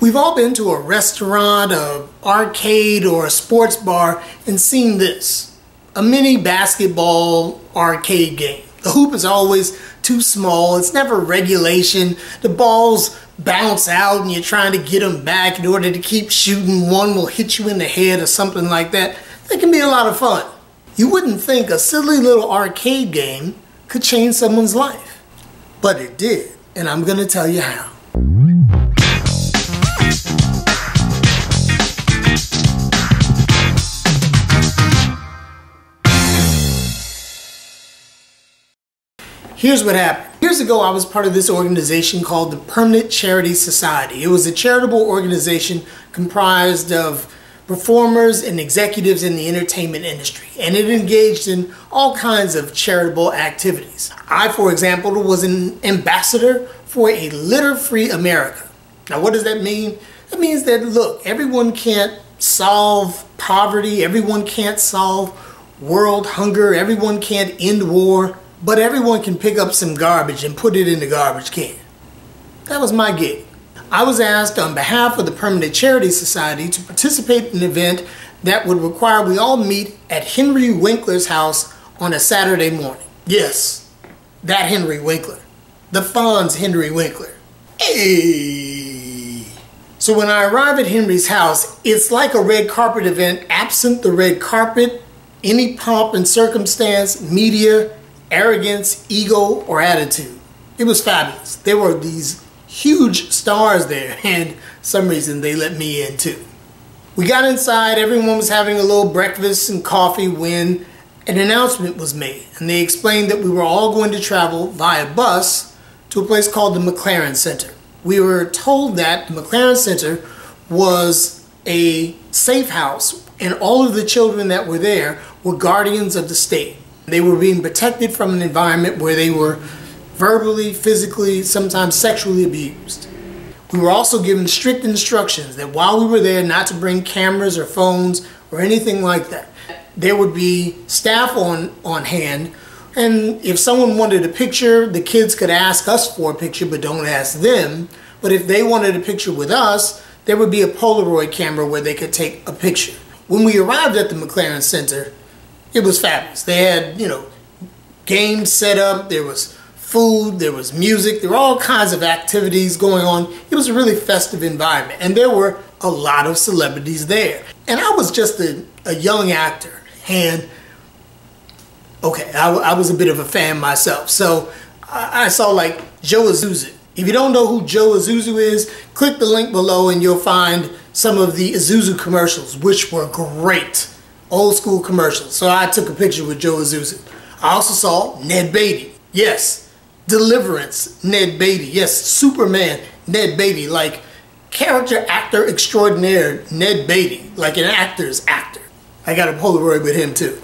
We've all been to a restaurant, an arcade, or a sports bar and seen this. A mini basketball arcade game. The hoop is always too small, it's never regulation, the balls bounce out and you're trying to get them back in order to keep shooting, one will hit you in the head or something like that. That can be a lot of fun. You wouldn't think a silly little arcade game could change someone's life. But it did, and I'm going to tell you how. Here's what happened. Years ago, I was part of this organization called the Permanent Charity Society. It was a charitable organization comprised of performers and executives in the entertainment industry, and it engaged in all kinds of charitable activities. I, for example, was an ambassador for a litter-free America. Now, what does that mean? That means that, look, everyone can't solve poverty, everyone can't solve world hunger, everyone can't end war, but everyone can pick up some garbage and put it in the garbage can. That was my gig. I was asked on behalf of the Permanent Charity Society to participate in an event that would require we all meet at Henry Winkler's house on a Saturday morning. Yes, that Henry Winkler. The Fonz Henry Winkler. Hey! So when I arrive at Henry's house, it's like a red carpet event, absent the red carpet, any pomp and circumstance, media, arrogance, ego, or attitude. It was fabulous. There were these huge stars there, and for some reason they let me in too. We got inside, everyone was having a little breakfast and coffee when an announcement was made, and they explained that we were all going to travel via bus to a place called the McLaren Center. We were told that the McLaren Center was a safe house, and all of the children that were there were guardians of the state. They were being protected from an environment where they were verbally, physically, sometimes sexually abused. We were also given strict instructions that while we were there not to bring cameras or phones or anything like that. There would be staff on hand, and if someone wanted a picture, the kids could ask us for a picture, but don't ask them. But if they wanted a picture with us, there would be a Polaroid camera where they could take a picture. When we arrived at the McLaren Center, it was fabulous. They had, you know, games set up, there was food, there was music, there were all kinds of activities going on. It was a really festive environment, and there were a lot of celebrities there. And I was just a young actor, and okay, I was a bit of a fan myself. So I saw like Joe Isuzu. If you don't know who Joe Isuzu is, click the link below and you'll find some of the Isuzu commercials, which were great. Old school commercials. So I took a picture with Joe Isuzu. I also saw Ned Beatty. Yes, Deliverance, Ned Beatty. Yes, Superman, Ned Beatty. Like character actor extraordinaire, Ned Beatty. Like an actor's actor. I got a Polaroid with him too.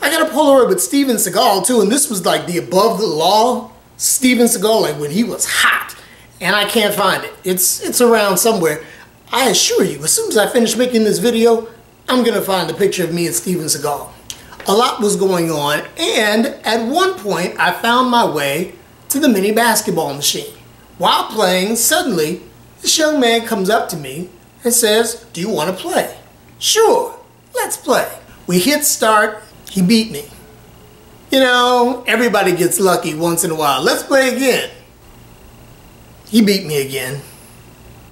I got a Polaroid with Steven Seagal too, and this was like the above the law Steven Seagal, like when he was hot. And I can't find it. It's around somewhere. I assure you, as soon as I finish making this video, I'm gonna find a picture of me and Steven Seagal. A lot was going on, and at one point I found my way to the mini basketball machine. While playing, suddenly this young man comes up to me and says, "Do you wanna play?" "Sure, let's play." We hit start, he beat me. You know, everybody gets lucky once in a while. Let's play again. He beat me again.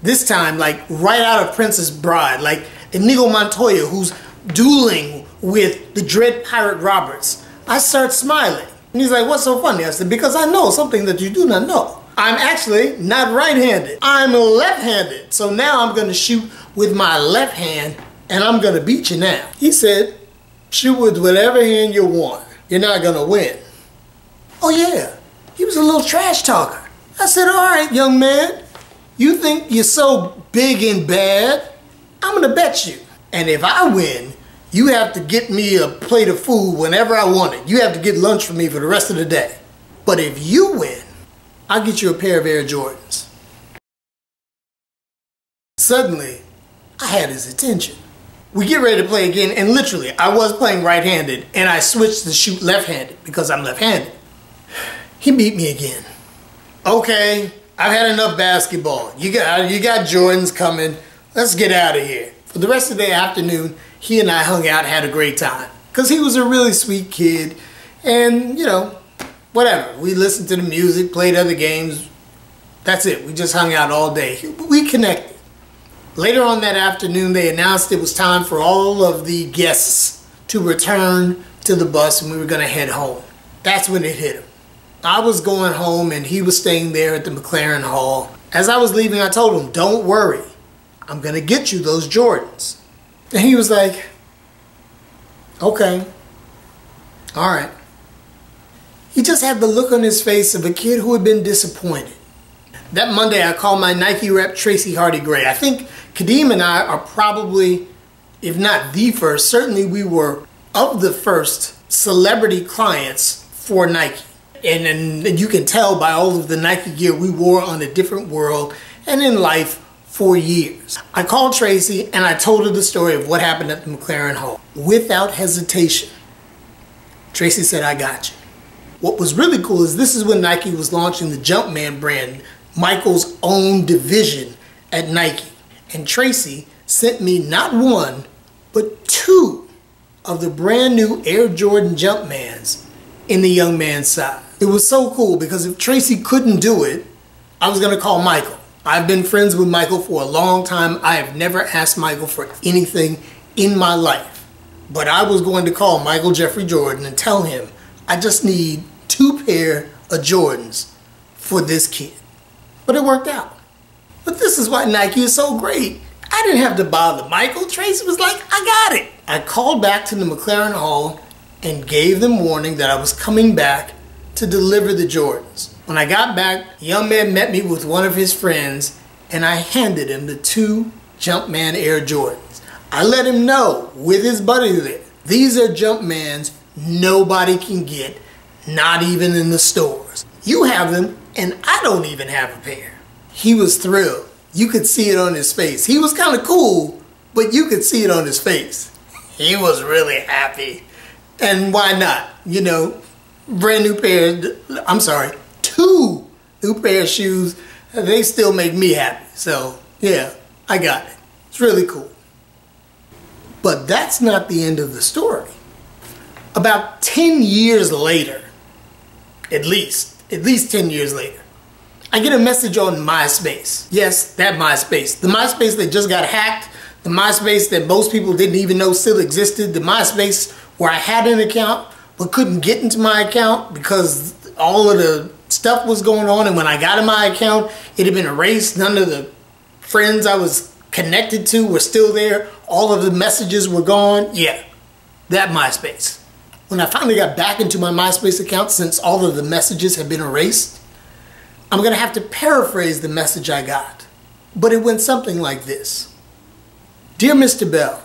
This time, like right out of Princess Bride, like Inigo Montoya, who's dueling with the Dread Pirate Roberts. I start smiling. And he's like, "What's so funny?" I said, "Because I know something that you do not know. I'm actually not right-handed. I'm left-handed. So now I'm going to shoot with my left hand, and I'm going to beat you now." He said, "Shoot with whatever hand you want. You're not going to win." Oh yeah, he was a little trash talker. I said, "All right, young man, you think you're so big and bad? I'm gonna bet you. And if I win, you have to get me a plate of food whenever I want it. You have to get lunch for me for the rest of the day. But if you win, I'll get you a pair of Air Jordans." Suddenly, I had his attention. We get ready to play again, and literally, I was playing right-handed, and I switched to shoot left-handed because I'm left-handed. He beat me again. Okay, I've had enough basketball. You got Jordans coming. Let's get out of here. For the rest of the afternoon, he and I hung out, had a great time. Because he was a really sweet kid. And, you know, whatever. We listened to the music, played other games. That's it. We just hung out all day. We connected. Later on that afternoon, they announced it was time for all of the guests to return to the bus and we were going to head home. That's when it hit him. I was going home and he was staying there at the McLaren Hall. As I was leaving, I told him, don't worry, I'm going to get you those Jordans. And he was like, okay, all right. He just had the look on his face of a kid who had been disappointed. That Monday, I called my Nike rep, Tracy Hardy Gray. I think Kadeem and I are probably, if not the first, certainly we were of the first celebrity clients for Nike. And you can tell by all of the Nike gear we wore on A Different World and in life for years. I called Tracy and I told her the story of what happened at the McLaren Hall. Without hesitation, Tracy said, I got you. What was really cool is this is when Nike was launching the Jumpman brand, Michael's own division at Nike. And Tracy sent me not one, but two of the brand new Air Jordan Jumpmans in the young man's size. It was so cool because if Tracy couldn't do it, I was gonna call Michael. I've been friends with Michael for a long time. I have never asked Michael for anything in my life, but I was going to call Michael Jeffrey Jordan and tell him, I just need two pair of Jordans for this kid. But it worked out. But this is why Nike is so great. I didn't have to bother Michael. Tracy was like, I got it. I called back to the McLaren Hall and gave them warning that I was coming back to deliver the Jordans. When I got back, the young man met me with one of his friends and I handed him the two Jumpman Air Jordans. I let him know with his buddy there, these are Jumpmans nobody can get, not even in the stores. You have them and I don't even have a pair. He was thrilled. You could see it on his face. He was kind of cool, but you could see it on his face. He was really happy. And why not? You know, brand new pair, I'm sorry, two new pair of shoes, they still make me happy. So yeah, I got it. It's really cool. But that's not the end of the story. About 10 years later, at least 10 years later, I get a message on MySpace. Yes, that MySpace. The MySpace that just got hacked, the MySpace that most people didn't even know still existed, the MySpace where I had an account but couldn't get into my account because all of the stuff was going on, and when I got in my account, it had been erased. None of the friends I was connected to were still there. All of the messages were gone. Yeah, that MySpace. When I finally got back into my MySpace account, since all of the messages had been erased, I'm gonna have to paraphrase the message I got, but it went something like this. Dear Mr. Bell,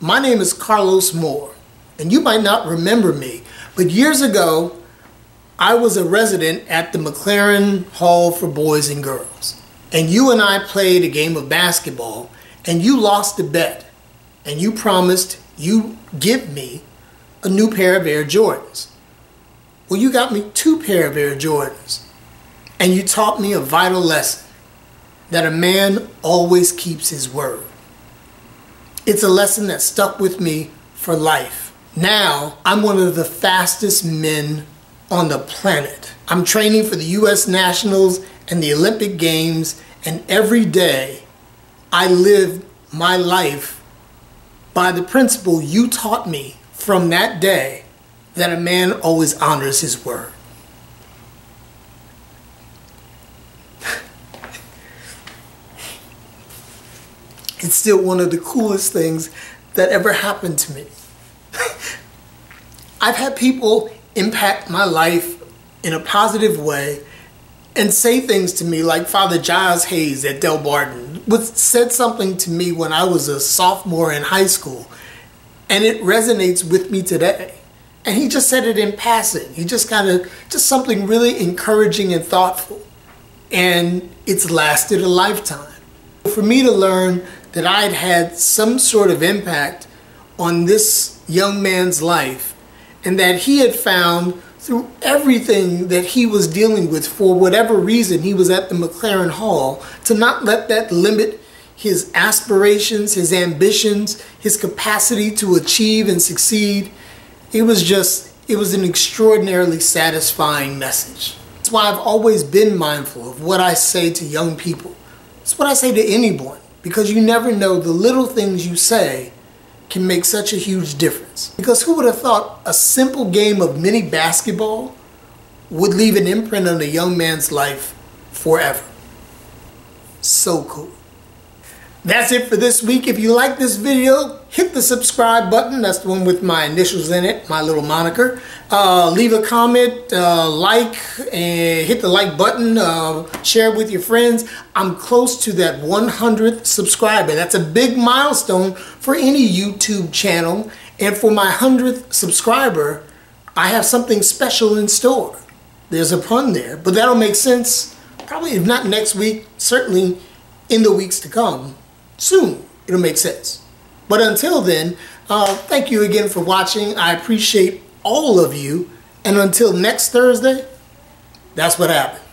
my name is Carlos Moore. And you might not remember me, but years ago, I was a resident at the McLaren Hall for Boys and Girls. And you and I played a game of basketball, and you lost the bet. And you promised you'd give me a new pair of Air Jordans. Well, you got me two pair of Air Jordans. And you taught me a vital lesson, that a man always keeps his word. It's a lesson that stuck with me for life. Now, I'm one of the fastest men on the planet. I'm training for the U.S. Nationals and the Olympic Games, and every day I live my life by the principle you taught me from that day, that a man always honors his word. It's still one of the coolest things that ever happened to me. I've had people impact my life in a positive way and say things to me like Father Giles Hayes at Del Barton said something to me when I was a sophomore in high school, and it resonates with me today. And he just said it in passing. He just kind of, just something really encouraging and thoughtful. And it's lasted a lifetime. For me to learn that I'd had some sort of impact on this young man's life, and that he had found through everything that he was dealing with, for whatever reason, he was at the McLaren Hall, to not let that limit his aspirations, his ambitions, his capacity to achieve and succeed. It was just, it was an extraordinarily satisfying message. That's why I've always been mindful of what I say to young people. It's what I say to anyone, because you never know, the little things you say can make such a huge difference. Because who would have thought a simple game of mini basketball would leave an imprint on a young man's life forever? So cool. That's it for this week. If you like this video, hit the subscribe button. That's the one with my initials in it, my little moniker. Leave a comment, like, and hit the like button. Share it with your friends. I'm close to that 100th subscriber. That's a big milestone for any YouTube channel. And for my 100th subscriber, I have something special in store. There's a pun there, but that'll make sense probably, if not next week, certainly in the weeks to come. Soon, it'll make sense. But until then, thank you again for watching. I appreciate all of you. And until next Thursday, that's what happened.